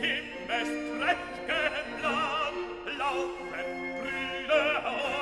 Himmels Trächtenland laufen Brüder auf.